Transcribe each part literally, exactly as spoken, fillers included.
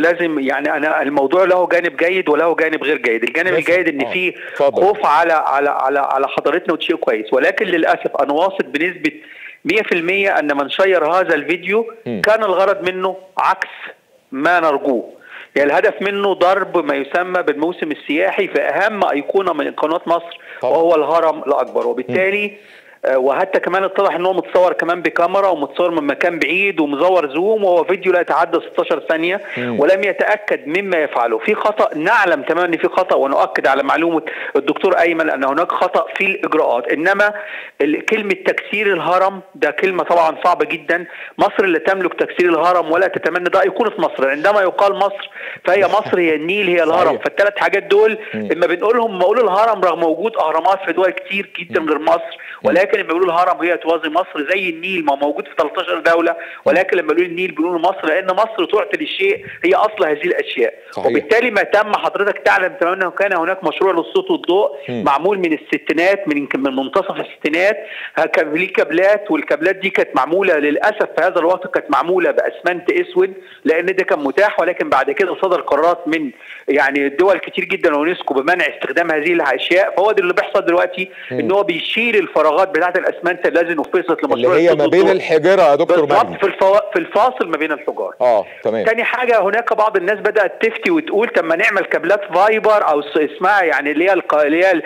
لازم يعني انا الموضوع له جانب جيد وله جانب غير جيد، الجانب الجيد ان في خوف على على على على حضرتنا وشيء كويس، ولكن للاسف انا واثق بنسبه مئة في المئة ان من شير هذا الفيديو كان الغرض منه عكس ما نرجوه. يعني الهدف منه ضرب ما يسمى بالموسم السياحي في اهم ايقونه من ايقونات مصر طبعا. وهو الهرم الاكبر، وبالتالي آه وحتى كمان اتضح ان هو متصور كمان بكاميرا ومتصور من مكان بعيد ومزور زوم، وهو فيديو لا يتعدى ستة عشر ثانية مم. ولم يتاكد مما يفعله، في خطا نعلم تماما ان في خطا، ونؤكد على معلومه الدكتور ايمن ان هناك خطا في الاجراءات، انما كلمه تكسير الهرم ده كلمه طبعا صعبه جدا، مصر اللي تملك تكسير الهرم ولا تتمنى، ده ايقونه مصر، عندما يقال مصر فهي مصر هي النيل هي الهرم، فالثلاث حاجات دول مم. اما بنقولهم بنقول الهرم رغم وجود اهرامات في دول كتير جدا غير مصر، ولكن لما بيقولوا الهرم هي توازي مصر زي النيل، ما موجود في ثلاث عشرة دولة، ولكن لما بيقولوا النيل بيقولوا مصر، لان مصر تعطي للشيء هي اصل هذه الاشياء صحيح. وبالتالي ما تم حضرتك تعلم تماما انه كان هناك مشروع للصوت والضوء م. معمول من الستينات من من منتصف الستينات، كان ليه كابلات، والكابلات دي كانت معموله للاسف في هذا الوقت كانت معموله باسمنت اسود لان ده كان متاح، ولكن بعد كده صدر قرارات من يعني دول كتير جدا ويونسكو بمنع استخدام هذه الاشياء، فهو ده اللي بيحصل دلوقتي م. ان هو بيشيل الفراغات بتاعت الاسمنت الذي نفصلت لمشروع اللي هي ما بين الحجاره يا دكتور مجدي في الفو... في الفاصل ما بين الحجاره. اه تمام. ثاني حاجه هناك بعض الناس بدات تفتي وتقول طب ما نعمل كابلات فايبر او اسمها يعني اللي هي الق... اللي هي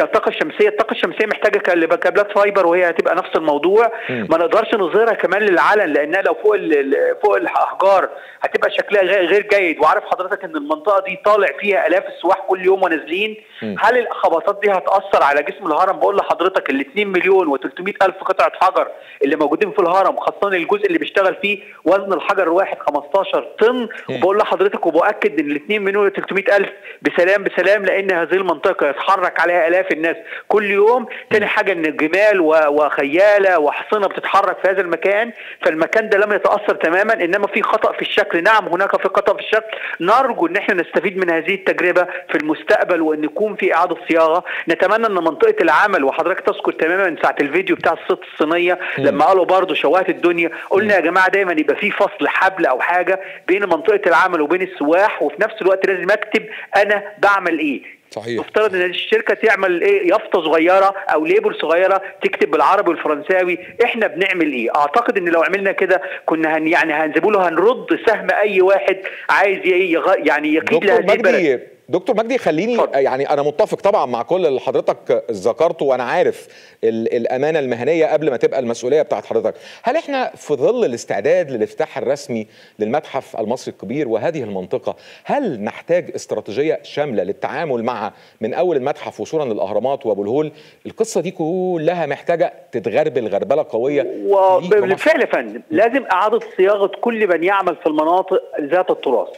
الطاقه الشمسيه، الطاقه الشمسيه محتاجه كابلات فايبر وهي هتبقى نفس الموضوع، م. ما نقدرش نظهرها كمان للعلن لانها لو فوق ال... فوق الاحجار هتبقى شكلها غير جيد، وعارف حضرتك ان المنطقه دي طالع فيها الاف السواح كل يوم ونازلين، هل الخبطات دي هتاثر على جسم الهرم؟ بقول لحضرتك ال مليونين وثلاثمئة ألف قطعة حجر اللي موجودين في الهرم، خاصة الجزء اللي بيشتغل فيه وزن الحجر الواحد خمستاشر طن، وبقول لحضرتك وبأكد ان الاتنين مليون وتلتمئة ألف بسلام بسلام، لأن هذه المنطقة يتحرك عليها آلاف الناس كل يوم. تاني حاجة ان الجمال وخيالة وحصنة بتتحرك في هذا المكان، فالمكان ده لم يتأثر تماما، إنما في خطأ في الشكل، نعم هناك في خطأ في الشكل، نرجو ان احنا نستفيد من هذه التجربة في المستقبل وان يكون في إعادة صياغة، نتمنى ان منطقة العمل وحضرتك تذكر تماما من ساعه الفيديو بتاع الصوت الصينيه لما قالوا برضه شوهات الدنيا، قلنا يا جماعه دايما يبقى في فصل حبل او حاجه بين منطقه العمل وبين السواح، وفي نفس الوقت لازم اكتب انا بعمل ايه. صحيح. يفترض ان الشركه تعمل ايه، يافطه صغيره او ليبل صغيره تكتب بالعربي والفرنساوي احنا بنعمل ايه. اعتقد ان لو عملنا كده كنا هن يعني هنسيبوا له هنرد سهم اي واحد عايز يعني يقيد لهذه البلد. دكتور مجدي خليني يعني انا متفق طبعا مع كل اللي حضرتك ذكرته، وانا عارف الامانه المهنيه قبل ما تبقى المسؤوليه بتاعت حضرتك. هل احنا في ظل الاستعداد للافتتاح الرسمي للمتحف المصري الكبير وهذه المنطقه، هل نحتاج استراتيجيه شامله للتعامل مع من اول المتحف وصولا للاهرامات وابو الهول؟ القصه دي كلها محتاجه تتغربل غربله قويه. وبالفعل يا فندم لازم اعاده صياغه كل من يعمل في المناطق ذات التراث.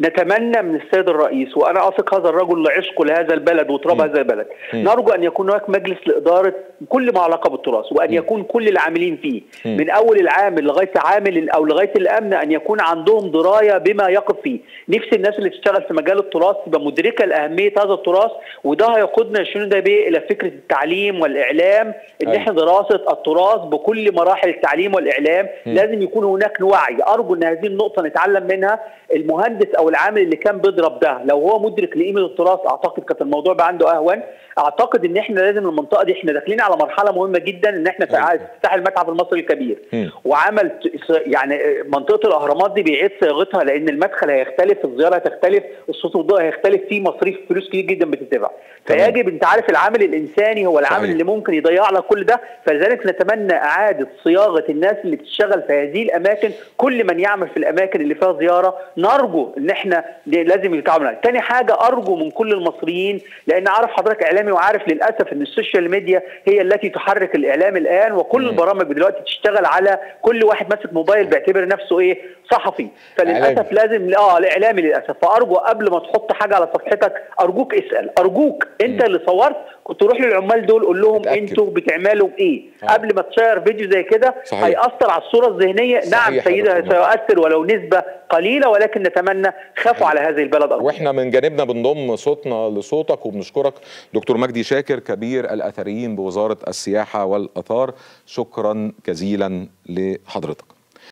نتمنى من السيد الرئيس، وانا اثق هذا الرجل لعشقه لهذا البلد وتراب هذا البلد، م. نرجو ان يكون هناك مجلس لاداره كل ما علاقه بالتراث، وان م. يكون كل العاملين فيه م. من اول العامل لغايه عامل او لغايه الامن ان يكون عندهم درايه بما يقف فيه. نفس الناس اللي بتشتغل في مجال التراث تبقى مدركه لاهميه هذا التراث، وده هيقودنا شنو ده بيه الى فكره التعليم والاعلام، ان احنا دراسه التراث بكل مراحل التعليم والاعلام، م. لازم يكون هناك وعي. ارجو ان هذه النقطه نتعلم منها. المهندس او العامل اللي كان بيضرب ده لو هو مدرك لقيمه التراث اعتقد كانت الموضوع بقى عنده اهون. اعتقد ان احنا لازم المنطقه دي احنا داخلين على مرحله مهمه جدا، ان احنا افتتاح المتحف المصري الكبير وعمل يعني منطقه الاهرامات دي بيعيد صياغتها، لان المدخل هيختلف، الزياره هتختلف، الصوت والضوء هيختلف، في مصاريف فلوس كتير جدا بتتبع، فيجب انت عارف العامل الانساني هو العامل اللي ممكن يضيع لك كل ده، فلذلك نتمنى اعاده صياغه الناس اللي بتشتغل في هذه الاماكن، كل من يعمل في الاماكن اللي فيها زياره نرجو ان احنا لازم يتعاملوا. تاني حاجه ارجو من كل المصريين، لان عارف حضرتك اعلامي وعارف للاسف ان السوشيال ميديا هي التي تحرك الاعلام الان، وكل البرامج دلوقتي تشتغل على كل واحد ماسك موبايل بيعتبر نفسه ايه صحفي، فللاسف لازم اه الاعلامي للاسف، فارجو قبل ما تحط حاجه على صفحتك ارجوك اسال، ارجوك انت اللي صورت كنت تروح للعمال دول قول لهم انتوا بتعملوا ايه آه. قبل ما تشير فيديو زي كده هيأثر على الصوره الذهنيه. نعم سيدة سيؤثر ولو نسبه قليله، ولكن نتمنى خافوا على هذه البلد أرض. واحنا من جانبنا بنضم صوتنا لصوتك، وبنشكرك دكتور مجدي شاكر كبير الاثريين بوزاره السياحه والاثار، شكرا جزيلا لحضرتك.